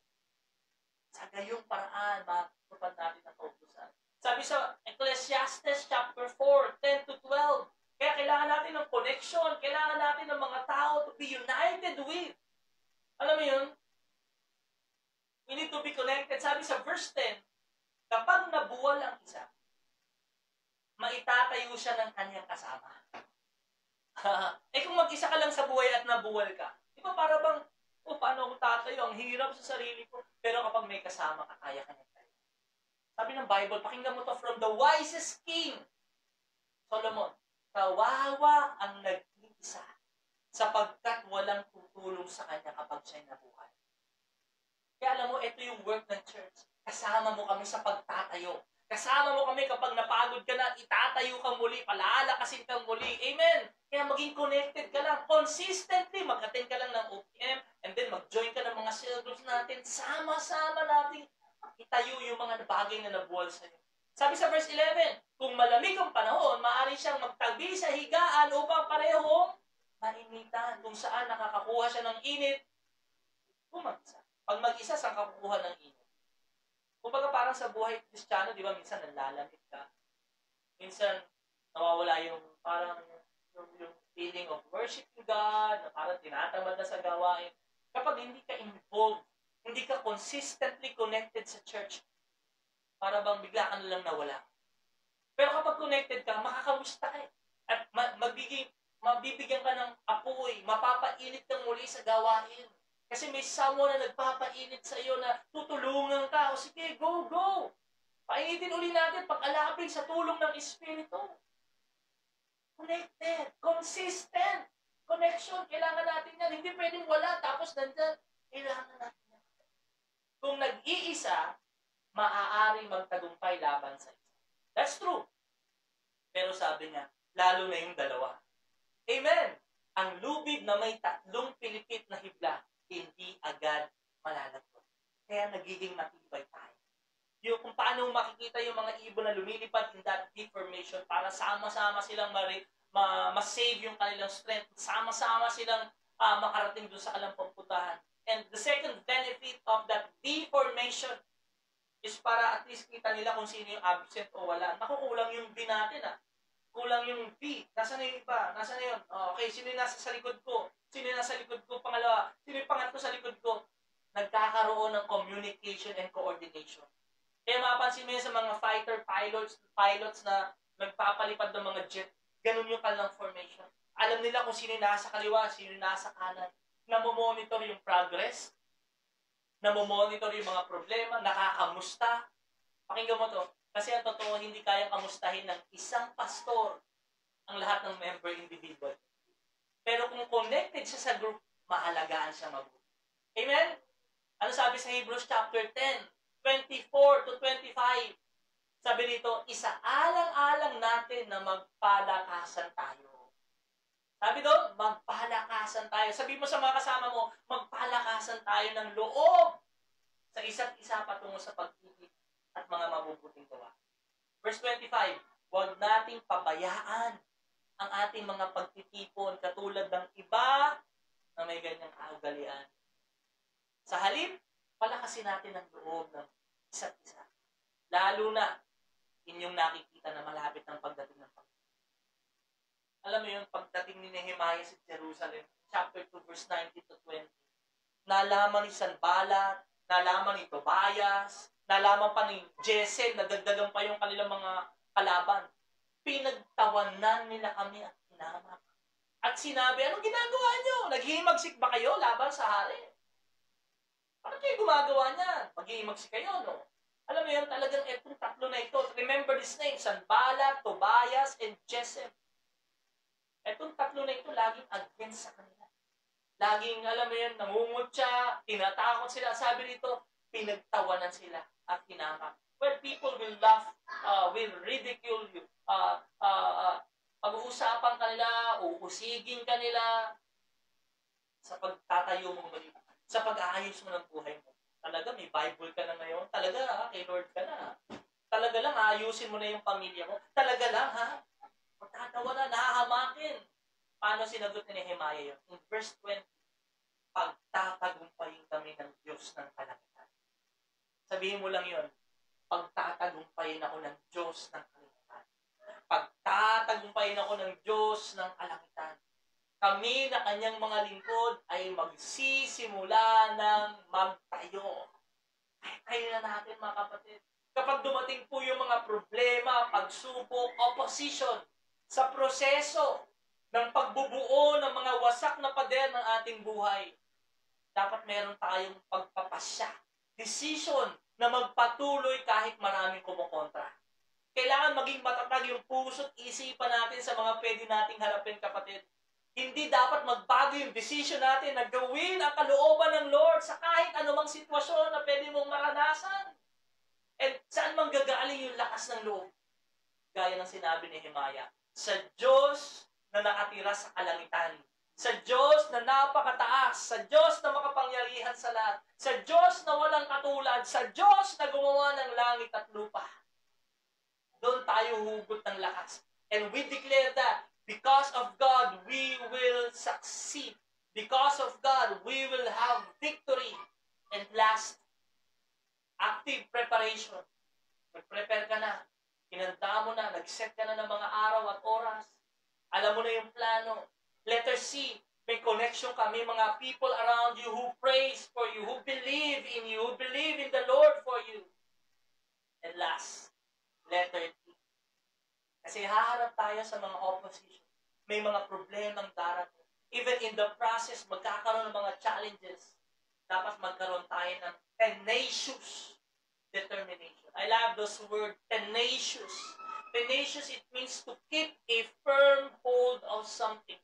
Sa gayong paraan, matutupad natin ang kautusan. Sabi sa Ecclesiastes chapter 4, 10 to 12, kaya kailangan natin ng connection, kailangan natin ng mga tao to be united with. Alam mo yun? We need to be connected. Sabi sa verse 10, kapag nabuwal ang isa, maitatayo siya ng kanyang kasama. Eh kung mag-isa ka lang sa buhay at nabuwal ka, di ba para bang, oh paano ako tatayo? Ang hirap sa sarili ko. Pero kapag may kasama ka, kaya ka niya. Sabi ng Bible, pakinggan mo to from the wisest king, Solomon. Kawawa ang nag-iisa sapagkat walang tutulong sa kanya kapag siya'y nabuhay. Kaya alam mo, ito yung work ng church. Kasama mo kami sa pagtatayo. Kasama mo kami kapag napagod ka na, itatayo ka muli, palalakasin ka muli. Amen! Kaya maging connected ka lang. Consistently, mag-attend ka lang ng OPM and then mag-join ka ng mga cell groups natin. Sama-sama natin itayo yung mga bagay na nabuwal sa'yo. Sabi sa verse 11, kung malamig ang panahon, maaari siyang magtabi sa higaan upang parehong mainitan. Kung saan nakakakuha siya ng init, mag-isa. Pag mag-isa, saan kakukuha ng init? Kumbaga parang sa buhay Kristiyano, di ba, minsan nalalamig ka. Minsan, nawawala yung parang yung feeling of worshiping God, na parang tinatamad na sa gawain. Kapag hindi ka involved, hindi ka consistently connected sa church, para bang bigla ka na lang nawala. Pero kapag connected ka, makakamusta ka eh. At mabibigyan ka ng apoy, mapapainit kang muli sa gawain. Kasi may someone na nagpapainit sa iyo na tutulungan ka. O sige, go, go! Painitin uli natin pag-alapin sa tulong ng Espiritu. Connected, consistent, connection, kailangan natin yan. Hindi pwedeng wala, tapos nandyan, kailangan natin yan. Kung nag-iisa, maaaring magtagumpay laban sa isa. That's true. Pero sabi niya, lalo na yung dalawa. Amen! Ang lubid na may tatlong pilipit na hibla, hindi agad malalagpot. Kaya nagiging matibay tayo. Yung kung paano makikita yung mga ibon na lumilipad in that deformation para sama-sama silang ma-save yung kanilang strength, sama-sama silang makarating doon sa kanilang pagputahan. And the second benefit of that deformation is para at least kita nila kung sino yung absent o wala. Naku, kulang yung B natin ah. Kulang yung B. Nasaan na yung iba? Nasaan na yun? Okay, sino yung nasa sa likod ko? Sino yung nasa likod ko? Pangalawa? Sino yung pangatlo sa likod ko? Nagkakaroon ng communication and coordination. Kaya mapansin mo sa mga fighter pilots na nagpapalipad ng mga jet. Ganun yung kanilang formation. Alam nila kung sino yung nasa kaliwa, sino yung nasa kanan. Namomonitor yung progress. Namomonitor yung mga problema, nakakamusta. Pakinggan mo to. Kasi ang totoo, hindi kayang kamustahin ng isang pastor ang lahat ng member individual. Pero kung connected siya sa group, mahalagaan siya mabuti. Amen? Ano sabi sa Hebrews chapter 10, 24 to 25? Sabi nito, isaalang-alang natin na magpalakasan tayo. Sabi doon, magpalakasan tayo. Sabi mo sa mga kasama mo, magpalakasan tayo ng loob sa isa't isa patungo sa pag-ibig at mga mabubuting gawa. Verse 25, huwag nating pabayaan ang ating mga pagtitipon katulad ng iba na may ganyang kaugalian. Sa halip, palakasin natin ang loob ng isa't isa. Lalo na inyong nakikita na malapit ng pagdating ng pag-ibig. Alam mo yun, pagdating ni Nehemiah sa Jerusalem, chapter 2, verse 19 to 20, nalaman ni Sanballat, nalaman ni Tobias, nalaman pa ni Jessel, nadagdagan pa yung kanilang mga kalaban. Pinagtawanan nila kami at hinamak. At sinabi, anong ginagawa nyo? Naghihimagsik ba kayo laban sa hari? Ano kayo gumagawa niyan? Maghihimagsik kayo, no? Alam mo yun, talagang etong tatlo na ito. Remember this name, Sanballat, Tobias, and Jessel. Etong tatlo na ito, laging against sa kanila. Laging, alam mo yan, nangungutya, tinatakot sila. Sabi rito, pinagtawanan sila at hinamak. Well, people will laugh, will ridicule you. Pag-uusapan kanila, uusigin kanila. sa pagtatayo mo ng sa pag-aayos mo ng buhay mo. Talaga may Bible ka na ngayon. Talaga kay Lord ka na. Talaga lang aayusin mo na yung pamilya mo. Talaga lang ha. Magtatawa na, nahahamakin. Paano sinagot ni Nehemiah yun? In verse 20, pagtatagumpayin kami ng Diyos ng kalangitan. Sabihin mo lang yun, pagtatagumpayin ako ng Diyos ng kalangitan. Pagtatagumpayin ako ng Diyos ng kalangitan. Kami na kanyang mga lingkod ay magsisimula ng magtayo. Tayo na natin mga kapatid. Kapag dumating po yung mga problema, pagsubok, opposition sa proseso ng pagbubuo ng mga wasak na pader ng ating buhay, dapat meron tayong pagpapasya. Decision na magpatuloy kahit maraming kumukontra. Kailangan maging matatag yung puso at isipan natin sa mga pwede nating harapin kapatid. Hindi dapat magbago yung decision natin na gawin ang kalooban ng Lord sa kahit anumang sitwasyon na pwede mong maranasan. At saan mang gagaling yung lakas ng loob? Gaya ng sinabi ni Nehemiah, sa Diyos na nakatira sa kalangitan, sa Diyos na napakataas, sa Diyos na makapangyarihan sa lahat, sa Diyos na walang katulad, sa Diyos na gumawa ng langit at lupa. Doon tayo hugot ng lakas. And we declare that because of God, we will succeed. Because of God, we will have victory. And last, active preparation. Mag-prepare ka na. Kinanda mo na. Nag-set ka na ng mga araw at oras. Alam mo na yung plano. Letter C, may connection ka. May mga people around you who praise for you, who believe in you, who believe in the Lord for you. And last, letter D. Kasi haharap tayo sa mga opposition. May mga problemang darating. Even in the process, magkakaroon ng mga challenges. Dapat magkaroon tayo ng tenacious determination. I love this word, tenacious. Tenacious, it means to keep a firm hold of something.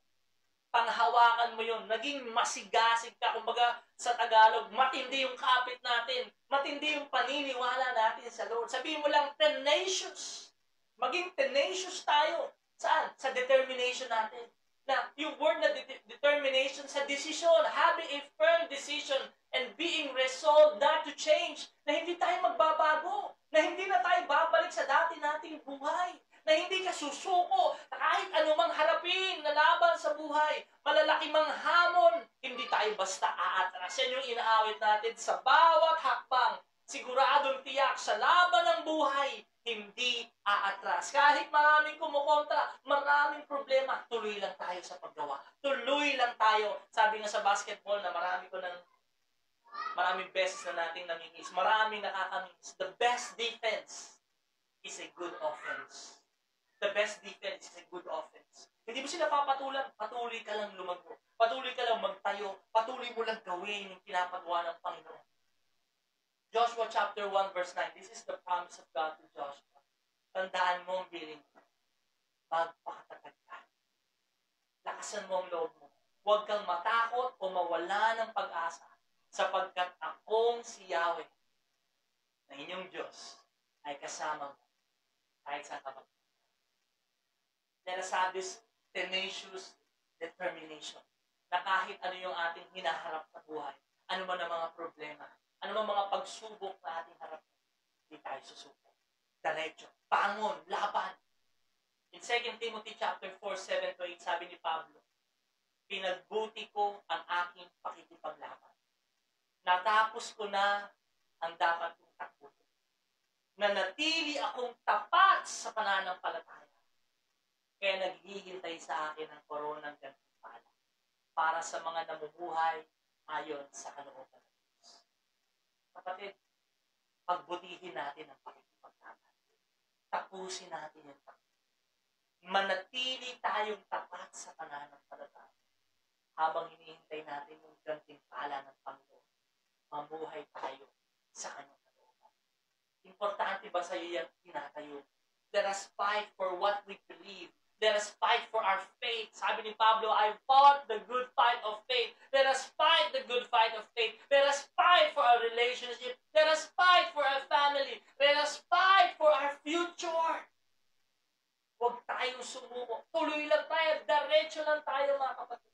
Panghawakan mo yun. Naging masigasig ka. Kumbaga, sa Tagalog, matindi yung kapit natin. Matindi yung paniniwala natin sa Lord. Sabihin mo lang, tenacious. Maging tenacious tayo. Saan? Sa determination natin. Na yung word na determination sa decision, having a firm decision and being resolved not to change, na hindi tayo magbabago, na hindi na tayo babalik sa dati nating buhay, na hindi ka susuko na kahit anumang harapin na laban sa buhay, malalaki mang hamon, hindi tayo basta aatras. Yan yung inaawit natin sa bawat hakbang. Siguradong tiyak sa laban ng buhay, hindi aatras. Kahit maraming kumukontra, maraming problema, tuloy lang tayo sa paggawa. Tuloy lang tayo. Sabi nga sa basketball na maraming beses na nating namimiss. Maraming nakakamiss. The best defense is a good offense. The best defense is a good offense. Hindi mo sila papatulan. Patuloy ka lang lumago. Patuloy ka lang magtayo. Patuloy mo lang gawin yung pinapagawa ng Panginoon. Joshua chapter 1 verse 9. This is the promise of God to Joshua. Tandaan mo ang biling mo. Magpakatatag ka. Lakasan mo ang loob mo. Huwag kang matakot o mawala ng pag-asa sapagkat akong si Yahweh na inyong Diyos ay kasama mo kahit sa kapag. Let us have this tenacious determination na kahit ano yung ating hinaharap na buhay, ano man ang mga problema, ano mang mga pagsubok na ating harapin, hindi tayo susuko. Diretso, bangon, laban. In 2 Timothy chapter 4, 7 to 8, sabi ni Pablo, pinagbuti ko ang aking pakikipaglaban. Natapos ko na ang dapat kong takbutin. Nanatili akong tapat sa pananampalataya. Kaya naghihintay sa akin ang koronang gantimpala para sa mga namubuhay ayon sa kalooban. Kapatid, pagbutihin natin ang pakikipaglaban. Tapusin natin yung takbo. Manatili tayong tapat sa pananampalataya. Habang hinihintay natin yung gantimpala ng Panginoon, mamuhay tayo sa kanyang kalooban. Importante ba sa iyo yung tinatayo? Let us fight for what we believe. Let us fight for our faith. Sabi ni Pablo, I fought the good fight of faith. Let us fight the good fight of faith. Let us fight for our relationship. Let us fight for our family. Let us fight for our future. Huwag tayong sumuko. Tuloy lang tayo. Diretso lang tayo, mga kapatid.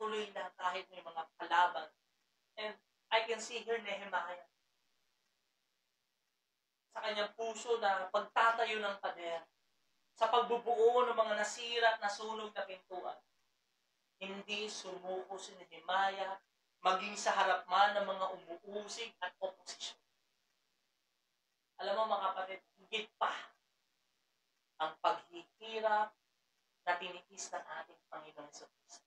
tuloy na kahit may mga kalaban. And I can see here Nehemiah sa kanyang puso na pagtatayo ng pader, sa pagbubuo ng mga nasira at nasunog na pintuan. Hindi sumuko si Nehemiah maging sa harap man ng mga umuusig at oposisyon. Alam mo mga kapatid, higit pa ang paghihirap na tiniis ng ating Panginoon sa Kristo.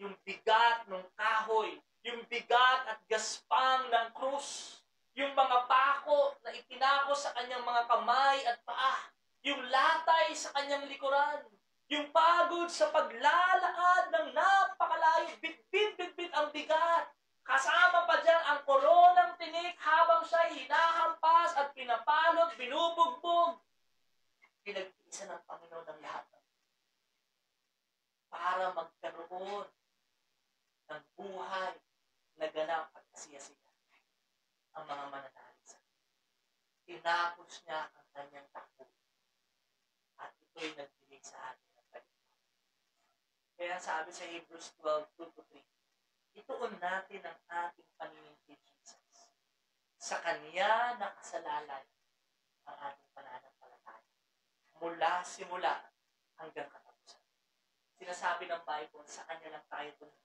Yung bigat ng kahoy, yung bigat at gaspang ng krus, yung mga pako na itinako sa kanyang mga kamay at paa, yung latay sa kanyang likuran, yung pagod sa paglalaad ng napakalayo, bitbit ang bigat. Kasama pa dyan ang koronang tinik habang siya'y hinahampas at pinapalot, binubugbog. Pinag-iisa ng Panginoon ang lahat para magkaroon ng buhay na ganap at kasiyasiya ang mga mananalig sa akin. Tinapos niya ang kanyang takbo. At ito'y nagbibig sa atin ng kaligtasan. Kaya sabi sa Hebrews 12:2-3, ituon natin ang ating paningin kay Jesus. Sa kanya nakasalalay ang ating pananampalataya. Mula simula hanggang katapusan. Sinasabi ng Bible, sa kanya lang tayo tunay.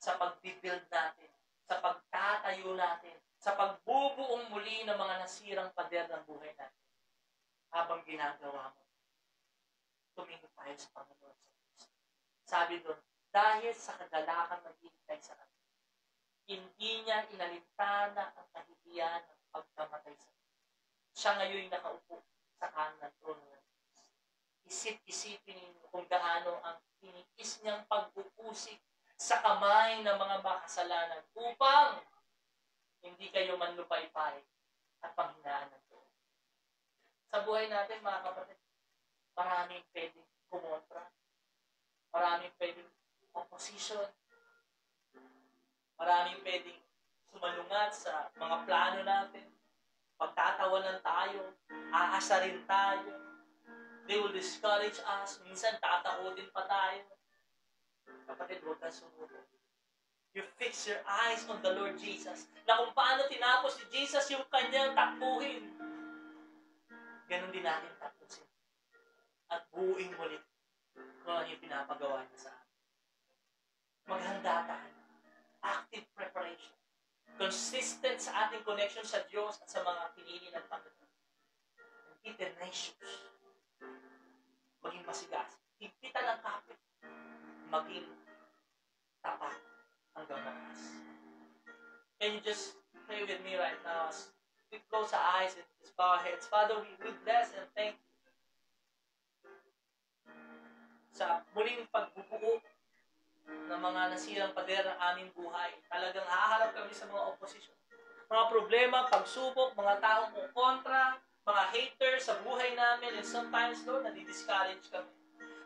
Sa pag-build natin, sa pagtatayo natin, sa pagbubuong muli ng mga nasirang pader ng buhay natin. Habang ginagawa mo, tumingin tayo sa Panginoon sa Diyos. Sabi doon, dahil sa kagalakan maghihintay sa kanya, hindi niya inalintana ang kahibiyan ng pagkamatay sa kanya. Siya ngayon nakaupo sa kanan trono ng Diyos. Isip-isipin ninyo kung gaano ang tiniis niyang pag-uusik sa kamay ng mga makasalanan upang hindi kayo manlupay-pay at panghinaan ng Diyos. Sa buhay natin, mga kapatid, maraming pwedeng kumontra. Maraming pwedeng opposition. Maraming pwedeng sumalungat sa mga plano natin. Pagtatawanan tayo, aasarin tayo. They will discourage us. Minsan, tatakutin pa tayo. Kapatid, huwag kang sumuko. You fix your eyes on the Lord Jesus. Na kung paano tinapos ni Jesus yung kanyang takbuhin. Ganon din natin tapusin. At buuin muli kung ano yung pinapagawa niya sa atin. Maghanda tayo. Active preparation. Consistent sa ating connection sa Diyos at sa mga pinili ng Panginoon. Be tenacious. Maging masigas. Higpitan ang kapit. Maging tapat. Hanggang makas. Can you just pray with me right now as we close our eyes and just bow our heads? Father, we bless and thank you sa muling pagbubuo ng mga nasirang pader ng aming buhay. Talagang haharap kami sa mga opposition. Mga problema, pagsubok, mga taong kontra, mga haters sa buhay namin, and sometimes, Lord, nadi-discourage kami.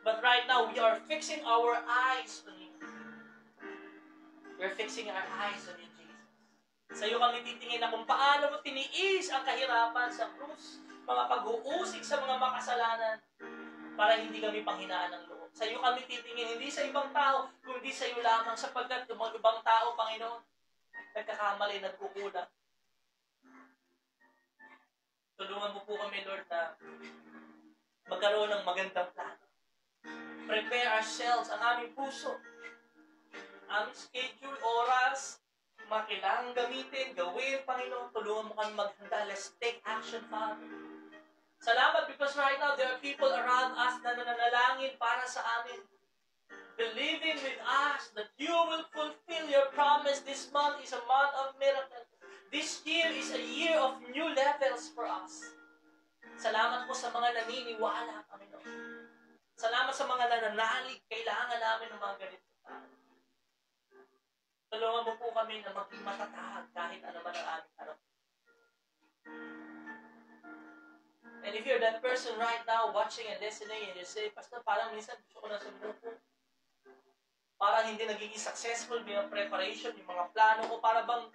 But right now, we are fixing our eyes on you. We're fixing our eyes on you, Jesus. Sa iyo kami titingin na kung paano mo tiniis ang kahirapan sa krus, mga pag-uusig sa mga makasalanan para hindi kami panghinaan ng loob. Sa iyo kami titingin, hindi sa ibang tao, kundi sa iyo lamang sapagkat yung mga ibang tao, Panginoon, nagkakamali, nagkukulang. Tulungan mo po kami, Lord, na magkaroon ng magandang plano. Prepare ourselves, ang aming puso, aming schedule, oras, makilang gamitin, gawin, Panginoon, tulungan mo kami maghanda. Let's take action, Father. Salamat because right now, there are people around us na nananalangin para sa amin. Believing with us that you will fulfill your promise. This month is a month of miracles. This year is a year of new levels for us. Salamat po sa mga naniniwala, Panginoon. Salamat sa mga nananalig. Kailangan namin ng mga ganito. Tulungan mo po kami na maging matatahag kahit ano man ang aming harap. And if you're that person right now watching and listening and you say, Pastor, parang minsan gusto ko na sumuko. Parang hindi nagiging successful yung preparation, yung mga plano ko. Para bang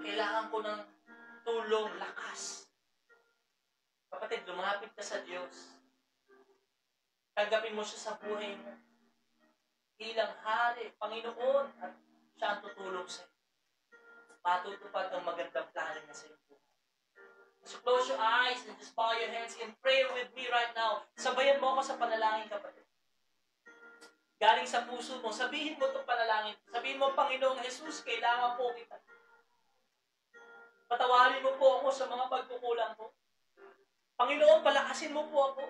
kailangan ko ng tulong, lakas. Kapatid, lumapit ka sa Diyos. Tanggapin mo siya sa buhay mo. bilang hari, Panginoon, at siya ang tutulong sa iyo. Matutupad ang magandang plano niya sa iyo. So close your eyes and just bow your hands and pray with me right now. Sabayan mo ako sa panalangin, kapatid. Galing sa puso mo, sabihin mo itong panalangin. Sabihin mo, Panginoong Jesus, kailangan po kita. Patawarin mo po ako sa mga pagkukulang ko. Panginoon, palakasin mo po ako.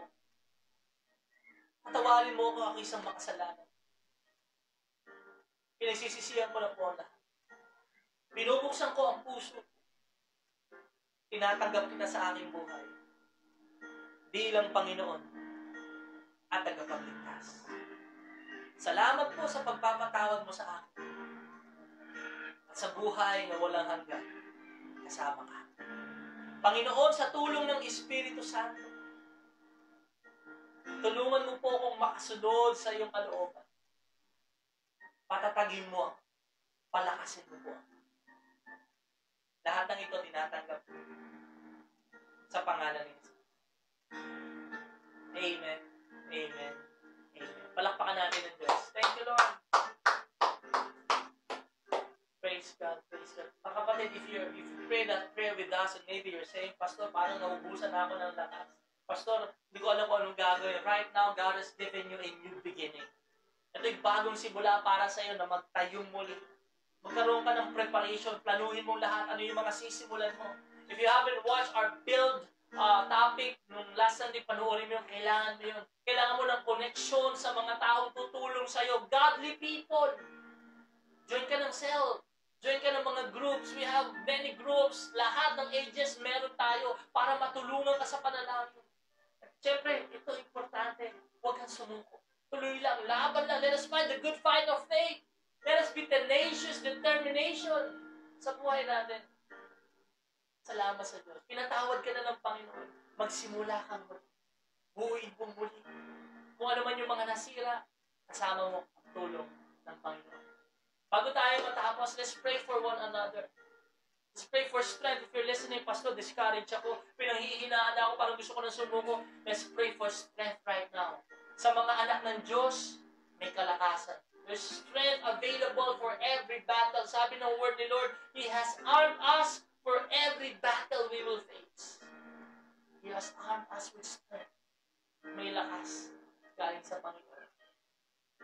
Patawarin mo ako ang isang makasalanan. Pinagsisisihan ko na po lahat. Binubuksan ko ang puso. Tinatanggap kita sa aking buhay. Bilang Panginoon at tagapagligtas. Salamat po sa pagpapatawad mo sa akin. At sa buhay na walang hanggan, kasama ka. Panginoon, sa tulong ng Espiritu Santo, tulungan mo po akong makasunod sa iyong kalooban. Patatagin mo ako. Palakasin mo po ako. Lahat ng ito tinatanggap ko sa pangalan ng Jesus. Amen. Amen. Amen. Palakpakan natin ang Diyos. Thank you, Lord. Praise God. Praise God. Mga kapatid, if you pray that prayer with us and maybe you're saying, Pastor, parang naubusan ako ng lakas. Pastor, hindi ko alam kung anong gagawin. Right now, God has given you a new beginning. Ito'y bagong simula para sa iyo na magtayong muli. Magkaroon ka ng preparation. Planuhin mo lahat. Ano yung mga sisimulan mo. If you haven't watched our build topic nung last Sunday, panuorin mo yun. Kailangan mo yun. Kailangan mo ng connection sa mga taong tutulong sa iyo. Godly people. Join ka ng cell. Join ka ng mga groups. We have many groups. Lahat ng ages meron tayo para matulungan ka sa panalangin. Siyempre, ito importante. Huwag kang sumuko. Tuloy lang, laban lang. Let us fight the good fight of faith. Let us be tenacious, determination sa buhay natin. Salamat sa Diyos. Pinatawad ka na ng Panginoon. Magsimula kang muli. Buuin mong muli. Kung ano man yung mga nasira, kasama mo ang tulong ng Panginoon. Bago tayo matapos, let's pray for one another. Let's pray for strength. If you're listening, Pastor, discouraged ako. Pinanghihinaan ako, parang gusto ko ng sumuko. Let's pray for strength right now. Sa mga anak ng Diyos, may kalakasan. There's strength available for every battle. Sabi ng word ni Lord, He has armed us for every battle we will face. He has armed us with strength. May lakas galing sa Panginoon.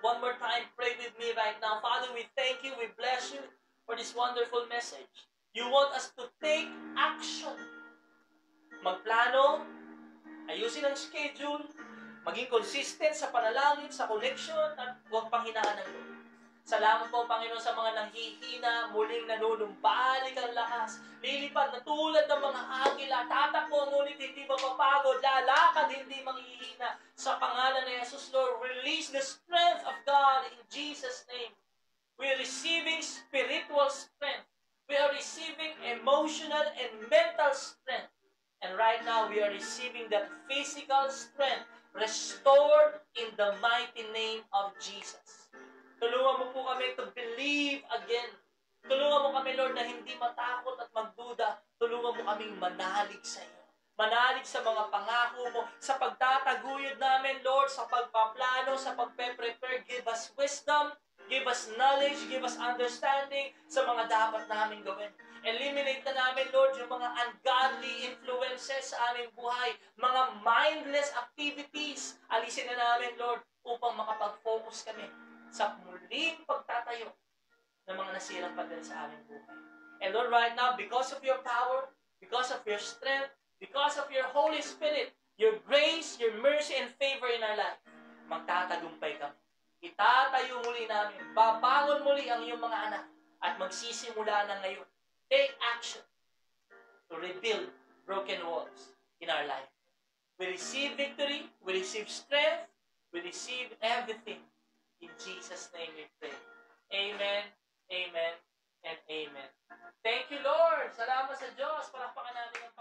One more time, pray with me right now. Father, we thank you, we bless you for this wonderful message. You want us to take action. Magplano, ayusin ang schedule, maging consistent sa panalangin, sa connection, at huwag panghinaan ng Lord. Salamat po, Panginoon, sa mga nanghihina, muling nanunumbalik ang lakas, lilipad na tulad ng mga agila, tatakbo, ngunit hindi mapapagod, lalakad, hindi manghihina. Sa pangalan ni Jesus, Lord, release the strength of God in Jesus' name. We are receiving spiritual strength. We are receiving emotional and mental strength. And right now, we are receiving that physical strength restored in the mighty name of Jesus. Tulungan mo po kami to believe again. Tulungan mo kami, Lord, na hindi matakot at magduda. Tulungan mo kaming manalig sa iyo. Manalig sa mga pangako mo, sa pagtataguyod namin, Lord, sa pagpaplano, sa pagpe-prepare. Give us wisdom, give us knowledge, give us understanding sa mga dapat namin gawin. Eliminate na namin, Lord, yung mga ungodly influences sa aming buhay, mga mindless activities. Alisin na namin, Lord, upang makapag-focus kami sa muling pagtatayo ng mga nasirang pader sa aming buhay. And Lord, right now, because of your power, because of your strength, because of your Holy Spirit, your grace, your mercy, and favor in our life, magtatagumpay kami. Itatayo muli namin, babangon muli ang iyong mga anak at magsisimula na ngayon. Take action to rebuild broken walls in our life. We receive victory, we receive strength, we receive everything. In Jesus' name we pray. Amen, amen, and amen. Thank you, Lord. Salamat sa Diyos. Palakpakan natin ang